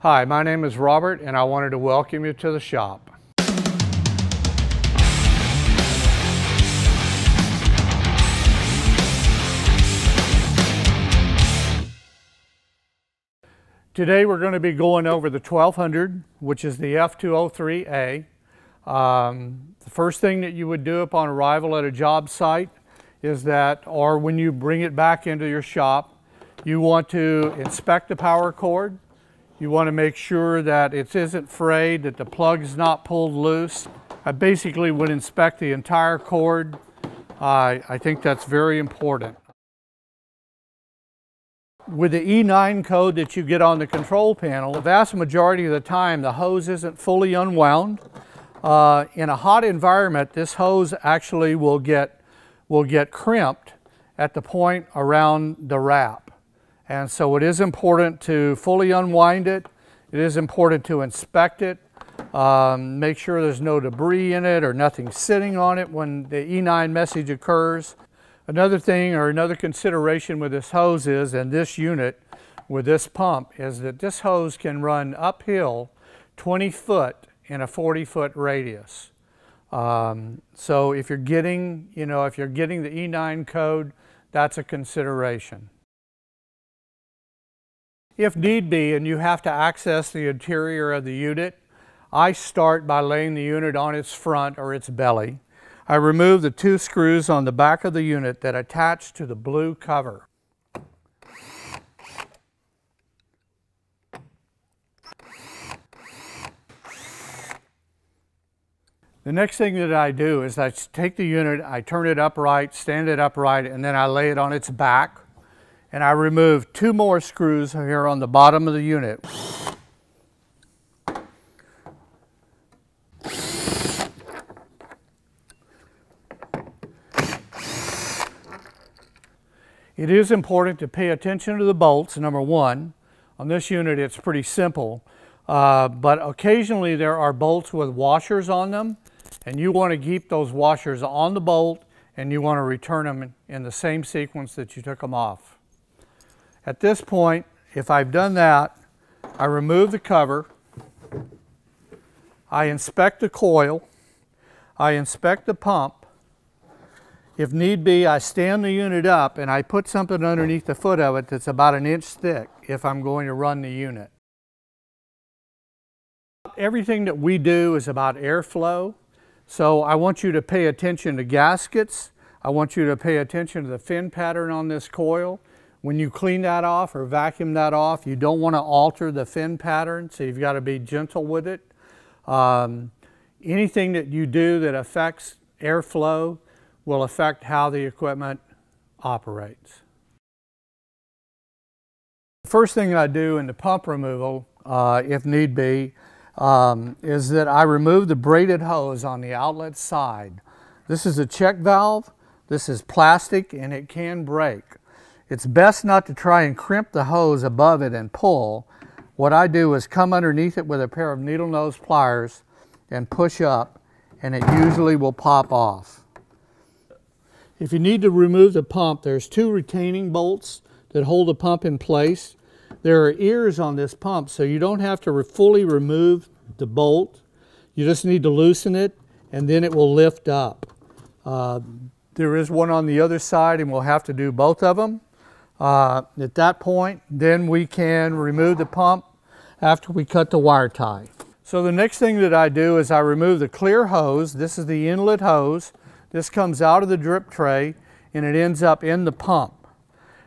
Hi, my name is Robert and I wanted to welcome you to the shop. Today we're going to be going over the 1200, which is the F203A. The first thing that you would do upon arrival at a job site is that, or when you bring it back into your shop, you want to inspect the power cord. You want to make sure that it isn't frayed, that the plug's not pulled loose. I basically would inspect the entire cord. I think that's very important. With the E9 code that you get on the control panel, the vast majority of the time the hose isn't fully unwound. In a hot environment, this hose actually will get crimped at the point around the wrap. And so it is important to fully unwind it. It is important to inspect it, make sure there's no debris in it or nothing sitting on it when the E9 message occurs. Another thing or another consideration with this hose is, and this unit with this pump, is that this hose can run uphill 20 foot in a 40-foot radius. So if you're getting, if you're getting the E9 code, that's a consideration. If need be, and you have to access the interior of the unit, I start by laying the unit on its front or its belly. I remove the two screws on the back of the unit that attach to the blue cover. The next thing that I do is I take the unit, I turn it upright, stand it upright, and then I lay it on its back. And I remove two more screws here on the bottom of the unit. It is important to pay attention to the bolts, number one. On this unit it's pretty simple, but occasionally there are bolts with washers on them, and you want to keep those washers on the bolt, and you want to return them in the same sequence that you took them off. At this point, if I've done that, I remove the cover, I inspect the coil, I inspect the pump. If need be, I stand the unit up and I put something underneath the foot of it that's about an inch thick if I'm going to run the unit. Everything that we do is about airflow, so I want you to pay attention to gaskets. I want you to pay attention to the fin pattern on this coil. When you clean that off or vacuum that off, you don't want to alter the fin pattern, so you've got to be gentle with it. Anything that you do that affects airflow will affect how the equipment operates. The first thing I do in the pump removal, if need be, is that I remove the braided hose on the outlet side. This is a check valve, this is plastic, and it can break. It's best not to try and crimp the hose above it and pull. What I do is come underneath it with a pair of needle nose pliers and push up, and it usually will pop off. If you need to remove the pump, there's two retaining bolts that hold the pump in place. There are ears on this pump, so you don't have to fully remove the bolt. You just need to loosen it, and then it will lift up. There is one on the other side, and we'll have to do both of them. At that point, then we can remove the pump after we cut the wire tie. So the next thing that I do is I remove the clear hose. This is the inlet hose. This comes out of the drip tray and it ends up in the pump.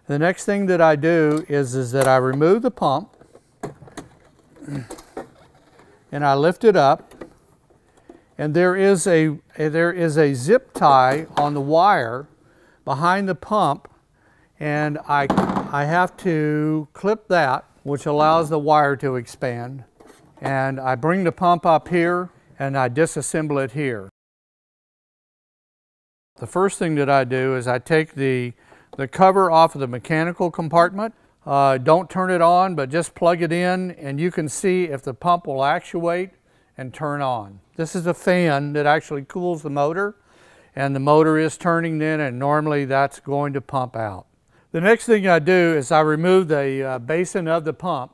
The next thing that I do is that I remove the pump and I lift it up, and there is a zip tie on the wire behind the pump, and I have to clip that, which allows the wire to expand. And I bring the pump up here and I disassemble it here. The first thing that I do is I take the cover off of the mechanical compartment. Don't turn it on, but just plug it in and you can see if the pump will actuate and turn on. This is a fan that actually cools the motor, and the motor is turning then, and normally that's going to pump out. The next thing I do is I remove the basin of the pump.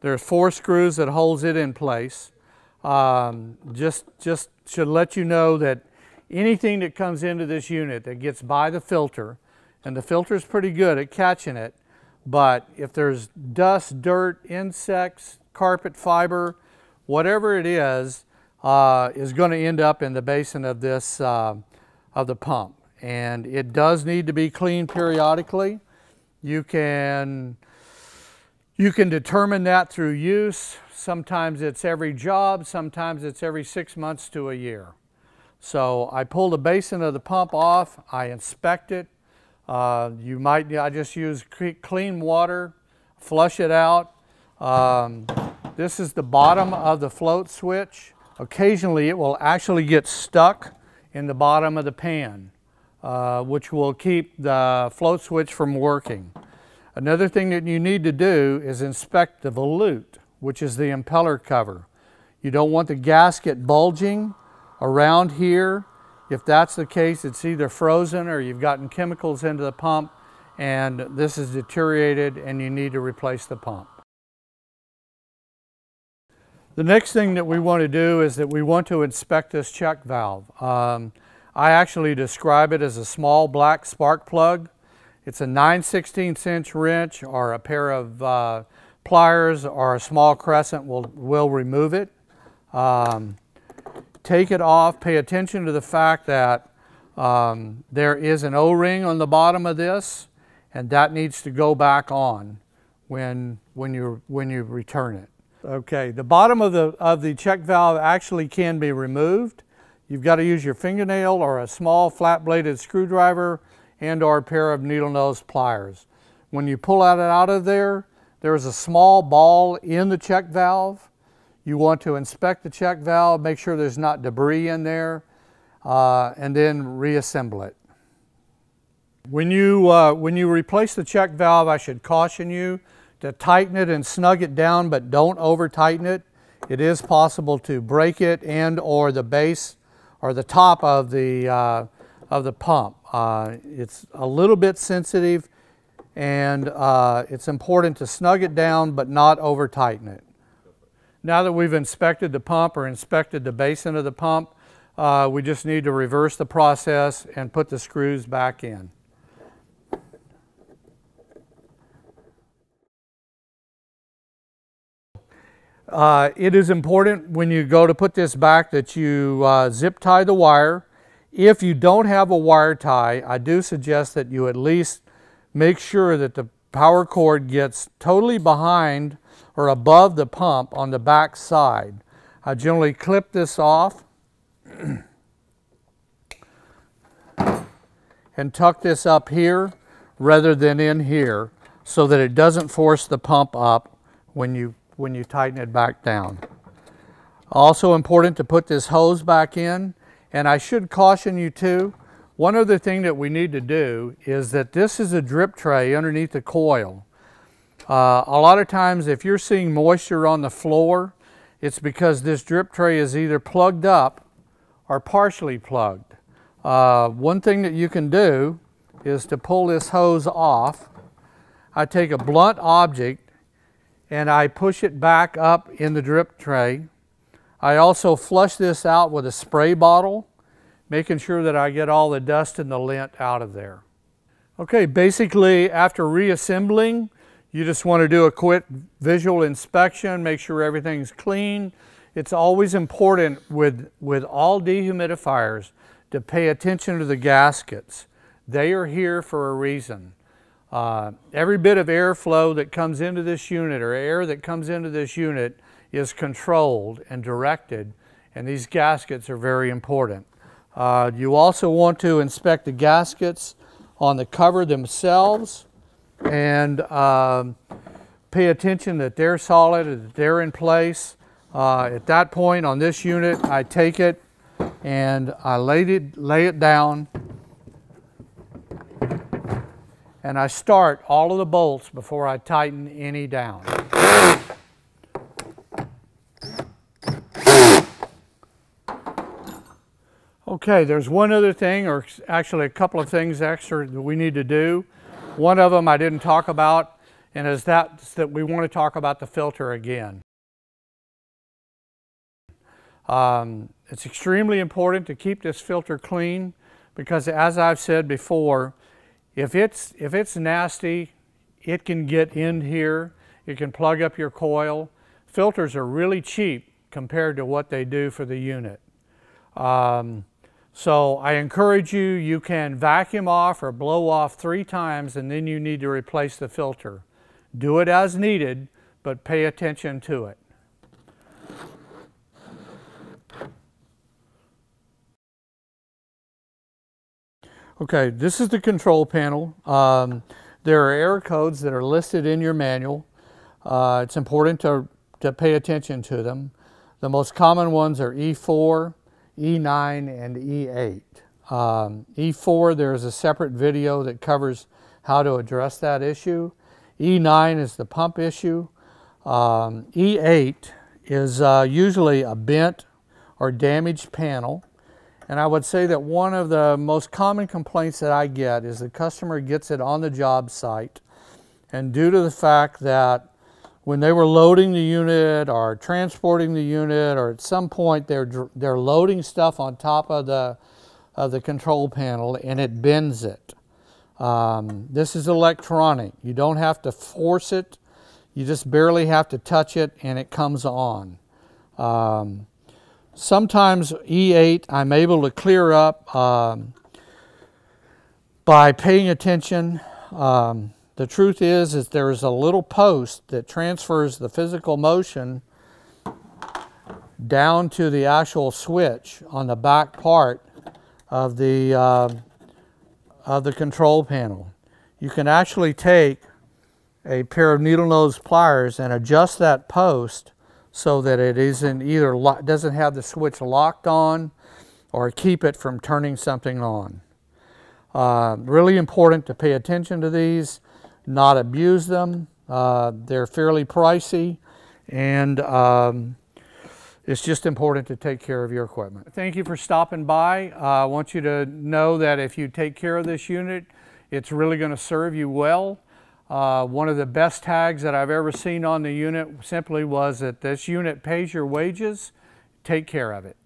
There are 4 screws that holds it in place. Just should let you know that anything that comes into this unit that gets by the filter, and the filter is pretty good at catching it, but if there's dust, dirt, insects, carpet fiber, whatever it is going to end up in the basin of this of the pump, and it does need to be cleaned periodically. You can determine that through use. Sometimes it's every job, sometimes it's every 6 months to a year. So I pull the basin of the pump off, I inspect it. I just use clean water, flush it out. This is the bottom of the float switch. Occasionally it will actually get stuck in the bottom of the pan, which will keep the float switch from working. Another thing that you need to do is inspect the volute, which is the impeller cover. You don't want the gasket bulging around here. If that's the case, it's either frozen or you've gotten chemicals into the pump and this is deteriorated and you need to replace the pump. The next thing that we want to do is that we want to inspect this check valve. I actually describe it as a small black spark plug. It's a 9/16" wrench or a pair of pliers or a small crescent will remove it. Take it off. Pay attention to the fact that there is an O-ring on the bottom of this, and that needs to go back on when you return it. Okay, the bottom of the check valve actually can be removed. You've got to use your fingernail or a small flat-bladed screwdriver and or a pair of needle-nose pliers. When you pull it out of there, there's a small ball in the check valve. You want to inspect the check valve, make sure there's not debris in there, and then reassemble it. When you replace the check valve, I should caution you to tighten it and snug it down, but don't over-tighten it. It is possible to break it and or the base or the top of the pump. It's a little bit sensitive, and it's important to snug it down but not over tighten it. Now that we've inspected the pump or inspected the basin of the pump, we just need to reverse the process and put the screws back in. It is important when you go to put this back that you zip tie the wire. If you don't have a wire tie, I do suggest that you at least make sure that the power cord gets totally behind or above the pump on the back side. I generally clip this off and tuck this up here rather than in here so that it doesn't force the pump up when you tighten it back down. Also important to put this hose back in. And I should caution you too, one other thing that we need to do is that this is a drip tray underneath the coil. A lot of times if you're seeing moisture on the floor, it's because this drip tray is either plugged up or partially plugged. One thing that you can do is to pull this hose off. I take a blunt object and I push it back up in the drip tray. I also flush this out with a spray bottle, making sure that I get all the dust and the lint out of there. Okay, basically after reassembling, you just want to do a quick visual inspection, make sure everything's clean. It's always important with all dehumidifiers to pay attention to the gaskets. They are here for a reason. Every bit of airflow that comes into this unit or air that comes into this unit is controlled and directed, and these gaskets are very important. You also want to inspect the gaskets on the cover themselves and pay attention that they're solid, that they're in place. At that point on this unit, I take it and I lay it down, and I start all of the bolts before I tighten any down. Okay, there's one other thing, or actually a couple of things extra that we need to do. One of them I didn't talk about and as that we want to talk about the filter again. It's extremely important to keep this filter clean, because as I've said before, if it's nasty, it can get in here, it can plug up your coil. Filters are really cheap compared to what they do for the unit. So I encourage you, you can vacuum off or blow off 3 times and then you need to replace the filter. Do it as needed, but pay attention to it. Okay, this is the control panel. There are error codes that are listed in your manual. It's important to pay attention to them. The most common ones are E4, E9, and E8. E4, there's a separate video that covers how to address that issue. E9 is the pump issue. E8 is usually a bent or damaged panel. And I would say that one of the most common complaints that I get is the customer gets it on the job site, and due to the fact that when they were loading the unit or transporting the unit, or at some point they're loading stuff on top of the control panel, and it bends it. This is electronic. You don't have to force it. You just barely have to touch it and it comes on. Sometimes E8 I'm able to clear up by paying attention. The truth is there is a little post that transfers the physical motion down to the actual switch on the back part of the control panel. You can actually take a pair of needle nose pliers and adjust that post so that it isn't either doesn't have the switch locked on, or keep it from turning something on. Really important to pay attention to these, not abuse them. They're fairly pricey, and it's just important to take care of your equipment. Thank you for stopping by. I want you to know that if you take care of this unit, it's really going to serve you well. One of the best tags that I've ever seen on the unit simply was that this unit pays your wages. Take care of it.